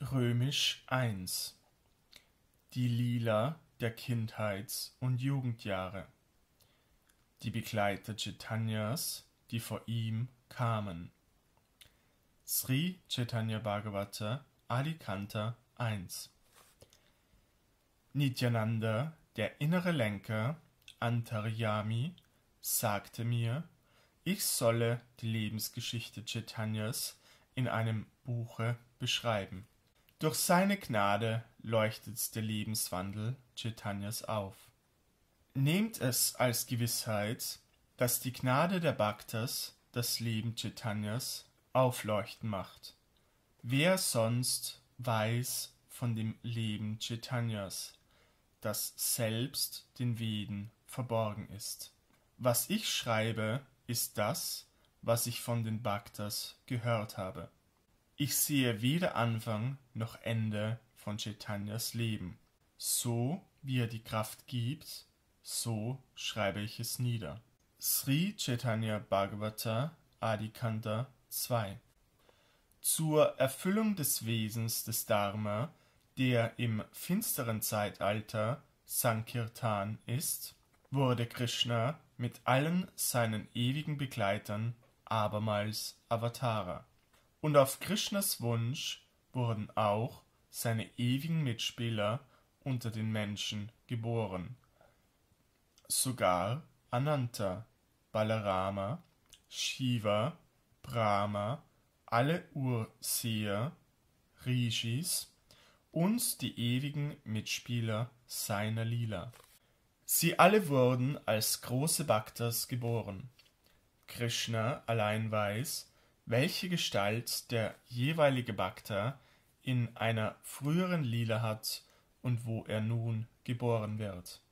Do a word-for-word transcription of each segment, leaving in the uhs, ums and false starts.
Römisch eins. Die Lila der Kindheits- und Jugendjahre. Die Begleiter Chaitanyas, die vor ihm kamen. Sri Chaitanya Bhagavata Adikanta eins. Nityananda, der innere Lenker, Antaryami, sagte mir, ich solle die Lebensgeschichte Chaitanyas in einem Buche beschreiben. Durch seine Gnade leuchtet der Lebenswandel Chaitanyas auf. Nehmt es als Gewissheit, dass die Gnade der Bhaktas das Leben Chaitanyas aufleuchten macht. Wer sonst weiß von dem Leben Chaitanyas, das selbst den Veden verborgen ist? Was ich schreibe, ist das, was ich von den Bhaktas gehört habe. Ich sehe weder Anfang noch Ende von Chaitanyas Leben. So wie er die Kraft gibt, so schreibe ich es nieder. Sri Chaitanya Bhagavata Adikanta zwei. Zur Erfüllung des Wesens des Dharma, der im finsteren Zeitalter Sankirtan ist, wurde Krishna mit allen seinen ewigen Begleitern abermals Avatara. Und auf Krishnas Wunsch wurden auch seine ewigen Mitspieler unter den Menschen geboren. Sogar Ananta, Balarama, Shiva, Brahma, alle Urseher, Rishis und die ewigen Mitspieler seiner Lila. Sie alle wurden als große Bhaktas geboren. Krishna allein weiß, welche Gestalt der jeweilige Bhakta in einer früheren Lila hat und wo er nun geboren wird.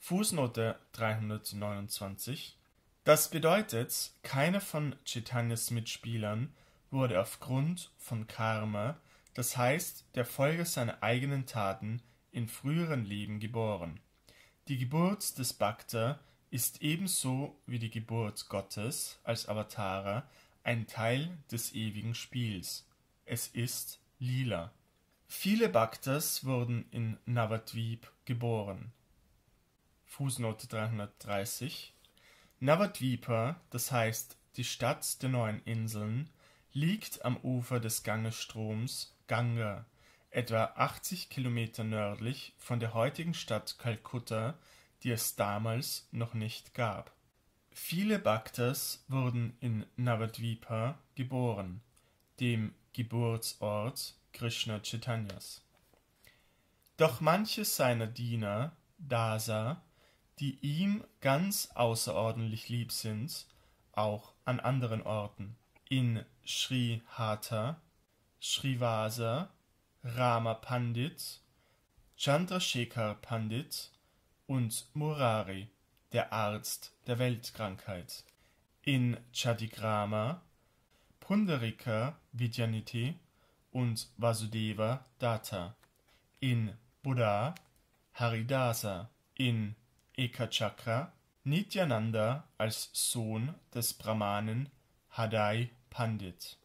Fußnote dreihundertneunundzwanzig. Das bedeutet, keiner von Chaitanyas Mitspielern wurde aufgrund von Karma, das heißt der Folge seiner eigenen Taten, in früheren Leben geboren. Die Geburt des Bhakta ist ebenso wie die Geburt Gottes als Avatara ein Teil des ewigen Spiels. Es ist Lila. Viele Bhaktas wurden in Navadvip geboren. Fußnote dreihundertdreißig. Navadvipa, das heißt die Stadt der neuen Inseln, liegt am Ufer des Ganges-Stroms Ganga, etwa achtzig Kilometer nördlich von der heutigen Stadt Kalkutta, die es damals noch nicht gab. Viele Bhaktas wurden in Navadvipa geboren, dem Geburtsort Krishna Chaitanyas. Doch manche seiner Diener, Dasa, die ihm ganz außerordentlich lieb sind, auch an anderen Orten, in Sri Hatha, Srivasa, Rama Pandit, Chandrasekhar Pandit und Murari, der Arzt der Weltkrankheit, in Chadigrama, Pundarika Vidyaniti und Vasudeva Datta, in Buddha, Haridasa, in Ekachakra, Nityananda als Sohn des Brahmanen Hadai Pandit.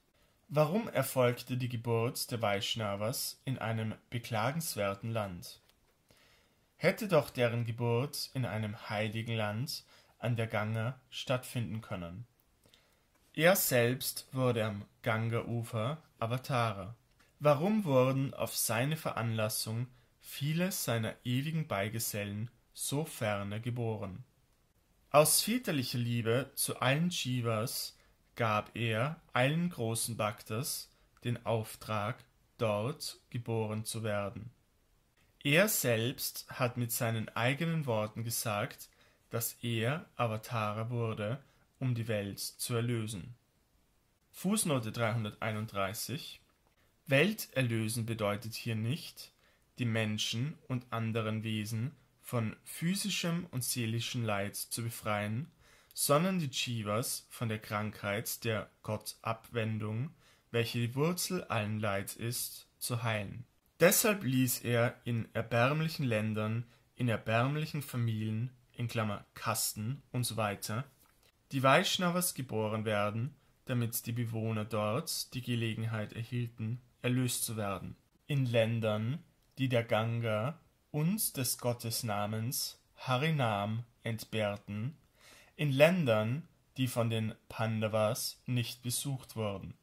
Warum erfolgte die Geburt der Vaishnavas in einem beklagenswerten Land? Hätte doch deren Geburt in einem heiligen Land an der Ganga stattfinden können. Er selbst wurde am Ganga-Ufer Avatara. Warum wurden auf seine Veranlassung viele seiner ewigen Beigesellen so ferne geboren? Aus väterlicher Liebe zu allen Jivas gab er allen großen Bhaktas den Auftrag, dort geboren zu werden. Er selbst hat mit seinen eigenen Worten gesagt, dass er Avatara wurde, um die Welt zu erlösen. Fußnote dreihunderteinunddreißig. Welt erlösen bedeutet hier nicht, die Menschen und anderen Wesen von physischem und seelischem Leid zu befreien, sondern die Jivas von der Krankheit der Gottabwendung, welche die Wurzel allen Leids ist, zu heilen. Deshalb ließ er in erbärmlichen Ländern, in erbärmlichen Familien, in Klammer Kasten und so weiter, die Vaishnavas geboren werden, damit die Bewohner dort die Gelegenheit erhielten, erlöst zu werden. in Ländern, die der Ganga und des Gottesnamens Harinam entbehrten, in Ländern, die von den Pandavas nicht besucht wurden.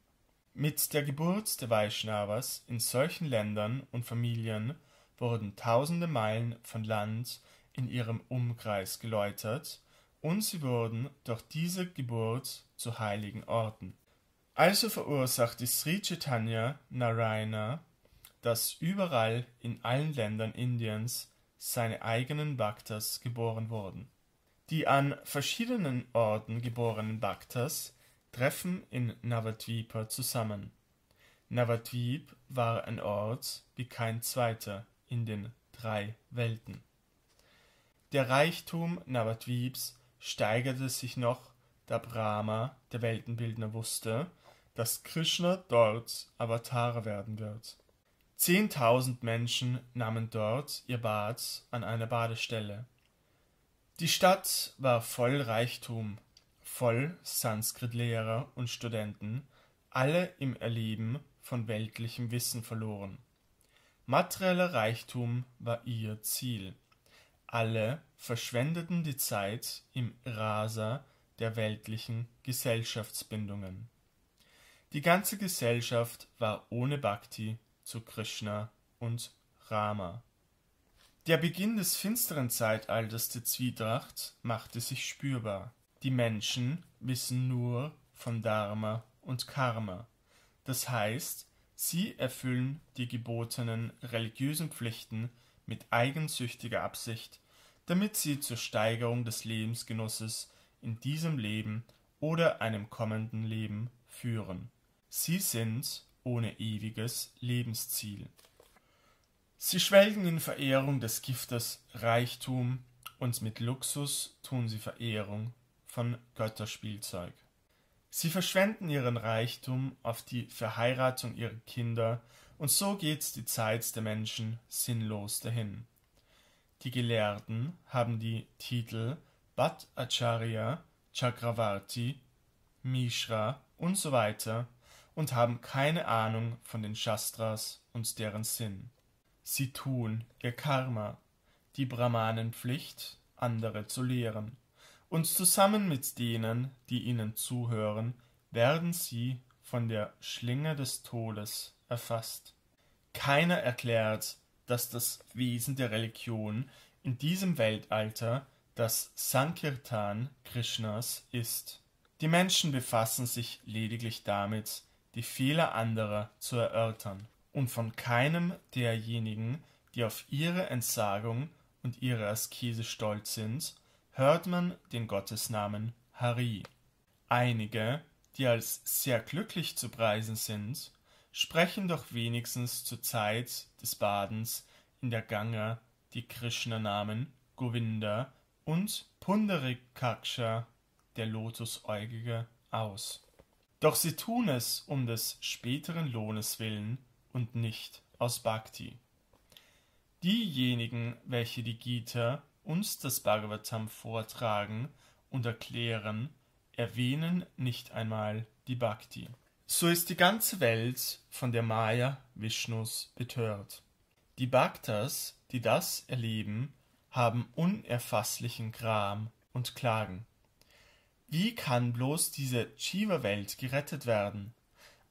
Mit der Geburt der Vaishnavas in solchen Ländern und Familien wurden tausende Meilen von Land in ihrem Umkreis geläutert und sie wurden durch diese Geburt zu heiligen Orten. Also verursachte Sri Chaitanya Narayana, dass überall in allen Ländern Indiens seine eigenen Bhaktas geboren wurden. Die an verschiedenen Orten geborenen Bhaktas treffen in Navadvipa zusammen. Navadvip war ein Ort wie kein zweiter in den drei Welten. Der Reichtum Navadvips steigerte sich noch, da Brahma, der Weltenbildner, wusste, dass Krishna dort Avatar werden wird. Zehntausend Menschen nahmen dort ihr Bad an einer Badestelle. Die Stadt war voll Reichtum, voll Sanskritlehrer und Studenten, alle im Erleben von weltlichem Wissen verloren. Materieller Reichtum war ihr Ziel. Alle verschwendeten die Zeit im Rasa der weltlichen Gesellschaftsbindungen. Die ganze Gesellschaft war ohne Bhakti zu Krishna und Rama. Der Beginn des finsteren Zeitalters der Zwietracht machte sich spürbar. Die Menschen wissen nur von Dharma und Karma. Das heißt, sie erfüllen die gebotenen religiösen Pflichten mit eigensüchtiger Absicht, damit sie zur Steigerung des Lebensgenusses in diesem Leben oder einem kommenden Leben führen. Sie sind ohne ewiges Lebensziel. Sie schwelgen in Verehrung des Giftes Reichtum und mit Luxus tun sie Verehrung von Götterspielzeug. Sie verschwenden ihren Reichtum auf die Verheiratung ihrer Kinder und so geht die Zeit der Menschen sinnlos dahin. Die Gelehrten haben die Titel Bhattacharya, Chakravarti, Mishra und so weiter und haben keine Ahnung von den Shastras und deren Sinn. Sie tun ihr Karma, die Brahmanenpflicht, andere zu lehren, und zusammen mit denen, die ihnen zuhören, werden sie von der Schlinge des Todes erfasst. Keiner erklärt, dass das Wesen der Religion in diesem Weltalter das Sankirtan Krishnas ist. Die Menschen befassen sich lediglich damit, die Fehler anderer zu erörtern und von keinem derjenigen, die auf ihre Entsagung und ihre Askese stolz sind, hört man den Gottesnamen Hari. Einige, die als sehr glücklich zu preisen sind, sprechen doch wenigstens zur Zeit des Badens in der Ganga die Krishna-Namen Govinda und Pundarikaksha, der Lotusäugige, aus. Doch sie tun es um des späteren Lohnes willen und nicht aus Bhakti. Diejenigen, welche die Gita und das Bhagavatam vortragen und erklären, erwähnen nicht einmal die Bhakti. So ist die ganze Welt von der Maya Vishnus betört. Die Bhaktas, die das erleben, haben unerfasslichen Gram und Klagen. Wie kann bloß diese Jiva-Welt gerettet werden?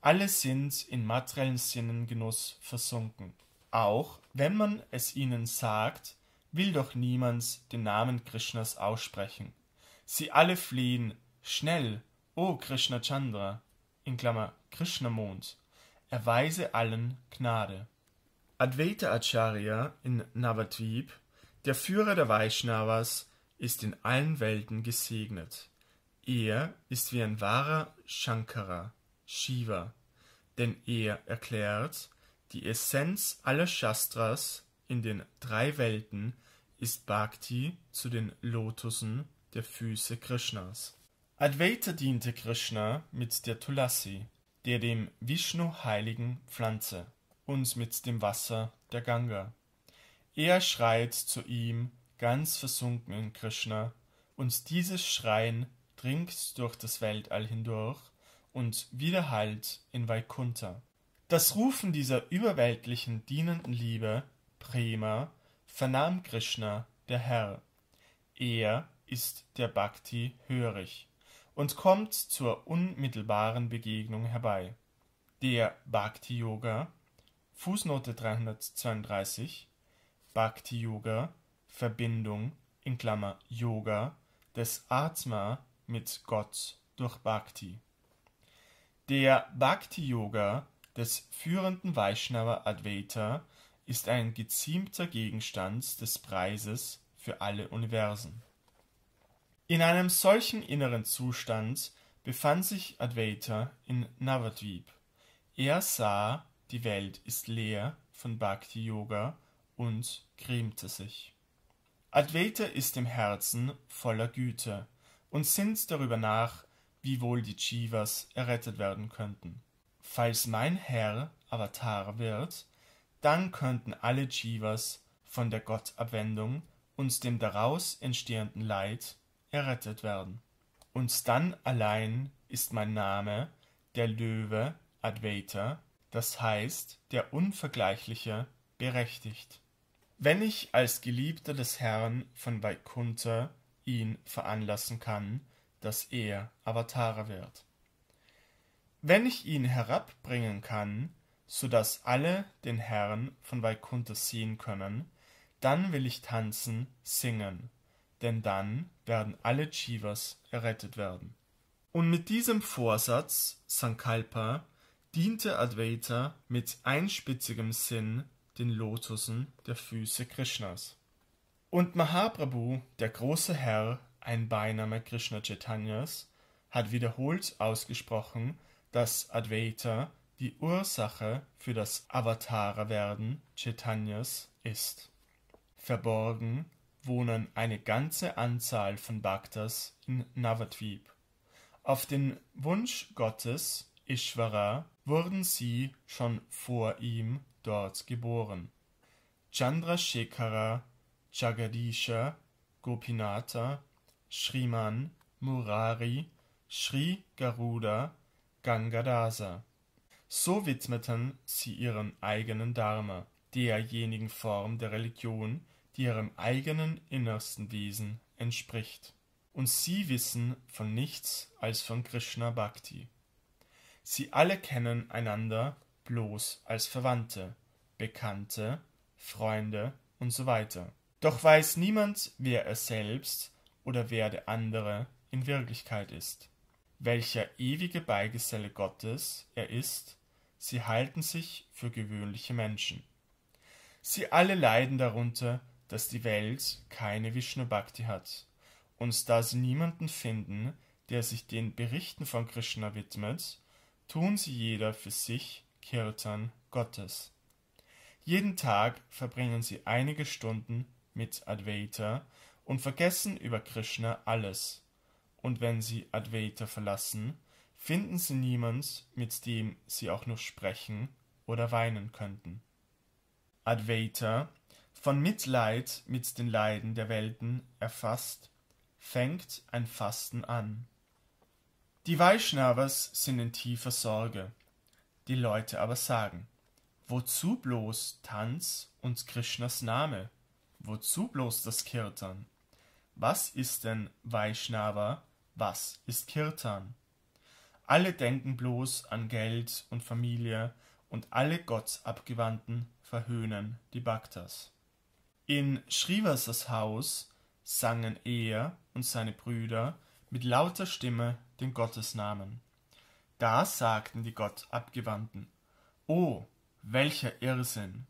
Alle sind in materiellen Sinnengenuss versunken. Auch wenn man es ihnen sagt, will doch niemand den Namen Krishnas aussprechen. Sie alle flehen, schnell, O Krishna Chandra, in Klammer Krishnamond, erweise allen Gnade. Advaita Acharya in Navadvip, der Führer der Vaishnavas, ist in allen Welten gesegnet. Er ist wie ein wahrer Shankara, Shiva, denn er erklärt, die Essenz aller Shastras in den drei Welten ist Bhakti zu den Lotussen der Füße Krishnas. Advaita diente Krishna mit der Tulasi, der dem Vishnu heiligen Pflanze, und mit dem Wasser der Ganga. Er schreit zu ihm, ganz versunken in Krishna, und dieses Schreien dringt durch das Weltall hindurch und widerhallt in Vaikuntha. Das Rufen dieser überweltlichen, dienenden Liebe, Prema, vernahm Krishna, der Herr. Er ist der Bhakti hörig und kommt zur unmittelbaren Begegnung herbei. Der Bhakti-Yoga, Fußnote dreihundertzweiunddreißig, Bhakti-Yoga, Verbindung, in Klammer Yoga, des Atma mit Gott durch Bhakti. Der Bhakti-Yoga des führenden Vaishnava Advaita ist ein geziemter Gegenstand des Preises für alle Universen. In einem solchen inneren Zustand befand sich Advaita in Navadvip. Er sah, die Welt ist leer von Bhakti-Yoga und grämte sich. Advaita ist im Herzen voller Güte und sinnt darüber nach, wie wohl die Jivas errettet werden könnten. Falls mein Herr Avatar wird, dann könnten alle Jivas von der Gottabwendung und dem daraus entstehenden Leid errettet werden. Und dann allein ist mein Name der Löwe Advaita, das heißt der Unvergleichliche, berechtigt. Wenn ich als Geliebter des Herrn von Vaikuntha ihn veranlassen kann, dass er Avatara wird. Wenn ich ihn herabbringen kann, so dass alle den Herrn von Vaikuntha sehen können, dann will ich tanzen, singen, denn dann werden alle Jivas errettet werden. Und mit diesem Vorsatz, Sankalpa, diente Advaita mit einspitzigem Sinn den Lotussen der Füße Krishnas. Und Mahaprabhu, der große Herr, ein Beiname Krishna Chaitanyas, hat wiederholt ausgesprochen, dass Advaita die Ursache für das Avatara-Werden Chaitanyas ist. Verborgen wohnen eine ganze Anzahl von Bhaktas in Navadvip. Auf den Wunsch Gottes, Ishvara, wurden sie schon vor ihm dort geboren. Chandrasekhara, Jagadisha, Gopinatha, Sriman, Murari, Sri Garuda, Gangadasa. So widmeten sie ihren eigenen Dharma, derjenigen Form der Religion, die ihrem eigenen innersten Wesen entspricht. Und sie wissen von nichts als von Krishna Bhakti. Sie alle kennen einander bloß als Verwandte, Bekannte, Freunde und so weiter. Doch weiß niemand, wer er selbst oder wer der andere in Wirklichkeit ist, welcher ewige Beigeselle Gottes er ist. Sie halten sich für gewöhnliche Menschen. Sie alle leiden darunter, dass die Welt keine Vishnu-Bhakti hat, und da sie niemanden finden, der sich den Berichten von Krishna widmet, tun sie jeder für sich Kirtan Gottes. Jeden Tag verbringen sie einige Stunden mit Advaita und vergessen über Krishna alles. Und wenn sie Advaita verlassen, finden sie niemand, mit dem sie auch nur sprechen oder weinen könnten. Advaita, von Mitleid mit den Leiden der Welten erfasst, fängt ein Fasten an. Die Vaishnavas sind in tiefer Sorge. Die Leute aber sagen: Wozu bloß Tanz und Krishnas Name? Wozu bloß das Kirtan? Was ist denn Vaishnava? Was ist Kirtan? Alle denken bloß an Geld und Familie und alle Gottabgewandten verhöhnen die Bhaktas. In Shrivasas Haus sangen er und seine Brüder mit lauter Stimme den Gottesnamen. Da sagten die Gottabgewandten: Oh, welcher Irrsinn!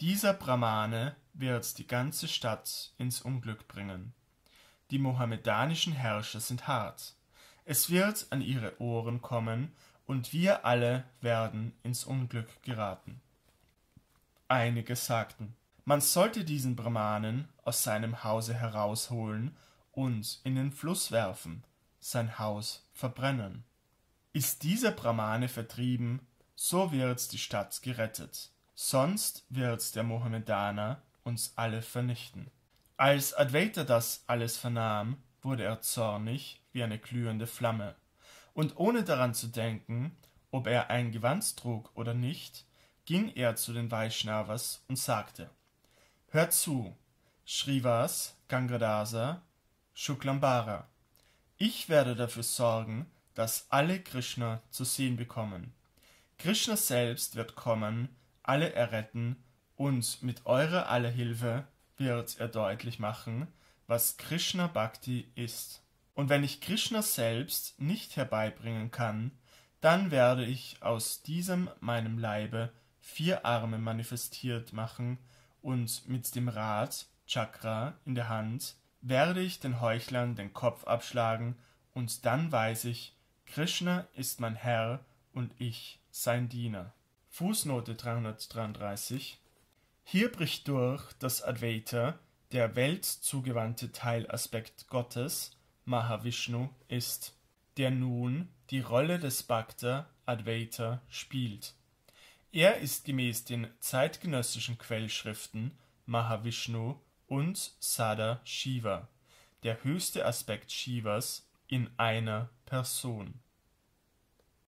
Dieser Brahmane wird die ganze Stadt ins Unglück bringen. Die mohammedanischen Herrscher sind hart. Es wird an ihre Ohren kommen und wir alle werden ins Unglück geraten. Einige sagten, man sollte diesen Brahmanen aus seinem Hause herausholen und in den Fluss werfen, sein Haus verbrennen. Ist dieser Brahmane vertrieben, so wird die Stadt gerettet. Sonst wird der Mohammedaner uns alle vernichten. Als Advaita das alles vernahm, wurde er zornig wie eine glühende Flamme, und ohne daran zu denken, ob er ein Gewand trug oder nicht, ging er zu den Vaishnavas und sagte: Hört zu, Shrivas, Gangadhasa, Shuklambara, ich werde dafür sorgen, dass alle Krishna zu sehen bekommen. Krishna selbst wird kommen, alle erretten, und mit eurer aller Hilfe wird er deutlich machen, was Krishna Bhakti ist. Und wenn ich Krishna selbst nicht herbeibringen kann, dann werde ich aus diesem meinem Leibe vier Arme manifestiert machen und mit dem Rad, Chakra, in der Hand werde ich den Heuchlern den Kopf abschlagen und dann weiß ich, Krishna ist mein Herr und ich sein Diener. Fußnote dreihundertdreiunddreißig. Hier bricht durch, dass Advaita der weltzugewandte Teilaspekt Gottes, Mahavishnu, ist, der nun die Rolle des Bhakta Advaita spielt. Er ist gemäß den zeitgenössischen Quellschriften Mahavishnu und Sada Shiva, der höchste Aspekt Shivas in einer Person.